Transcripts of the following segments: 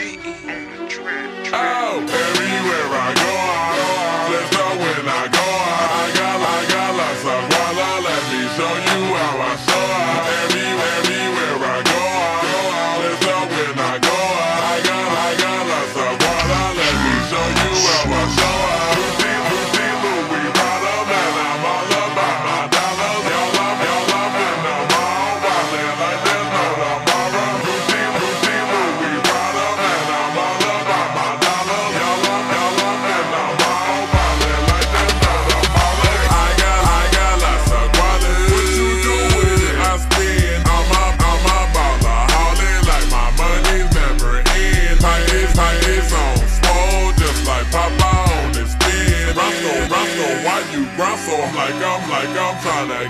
Oh, everywhere I go, let's go when I go. I got lots of voila, let me show you how I saw. Everywhere I go, let's go when I go. I got lots of voila, let me show you how I saw. Lucy, Louis Bottom, and I'm all about my dollars. Y'all love when I'm all wildin' like there's no tomorrow. Lucy, Louis Bottom, and I'm all about my dollars. I'm trying to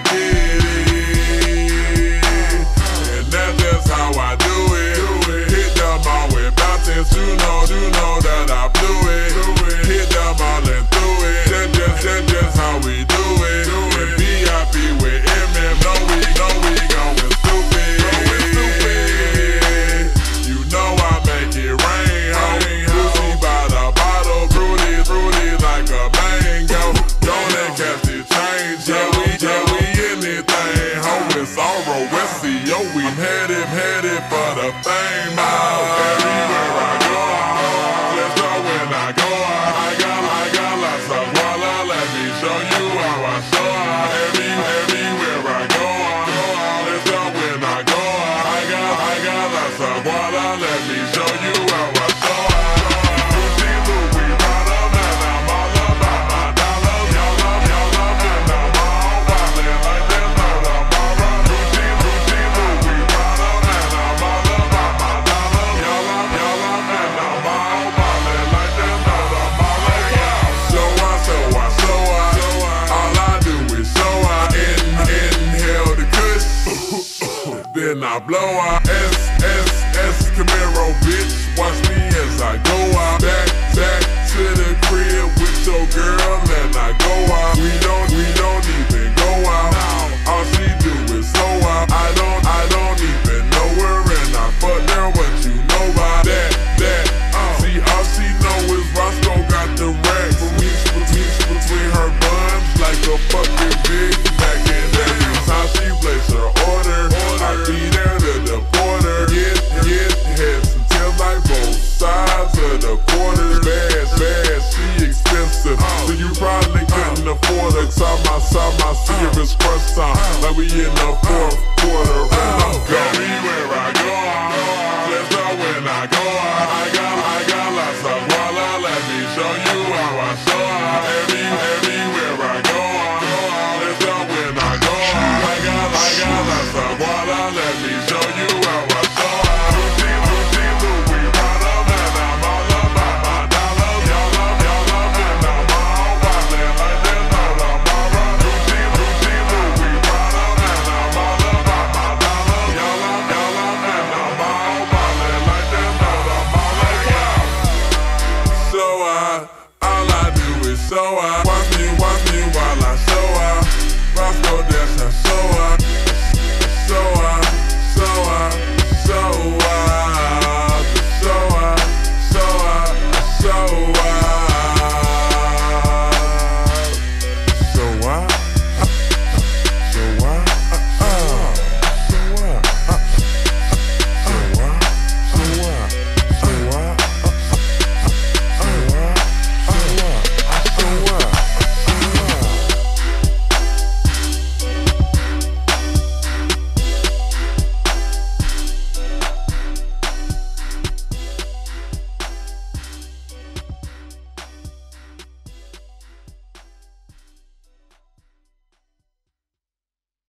get it, and that's just how I do it. Hit the ball with bounces, you know that I blew it. Hit the ball and threw it. That's just how we do it. And VIP with MM, know we going stupid. You know I make it rain. Lucy by the bottle, fruity like a mango. Don't let catch the change. Yo, we headed for the fame. Oh, everywhere I go, let's go when I go. I got lots of voila, let me show you how I saw. Everywhere I go, let's go when I go. I got lots of voila, let me show you how I saw. Then I blow out. S Camaro, bitch. Watch me as I go out. Back to the crib with your girl, and I go out. We don't even go out. All she do is go out. I don't even know her, and I fuck her. What you know about that? See, all she know is Roscoe got the racks. For me, between her buns like a fucking bitch. Back in every time she plays her order. I see if it's crust time, like we in the fourth quarter, and I'm gone. Everywhere I go, let's go when I go. I got lots of voila, let me show you how I saw. Everywhere I go, let's go when I go. I got lots of voila, let me show you how I saw. So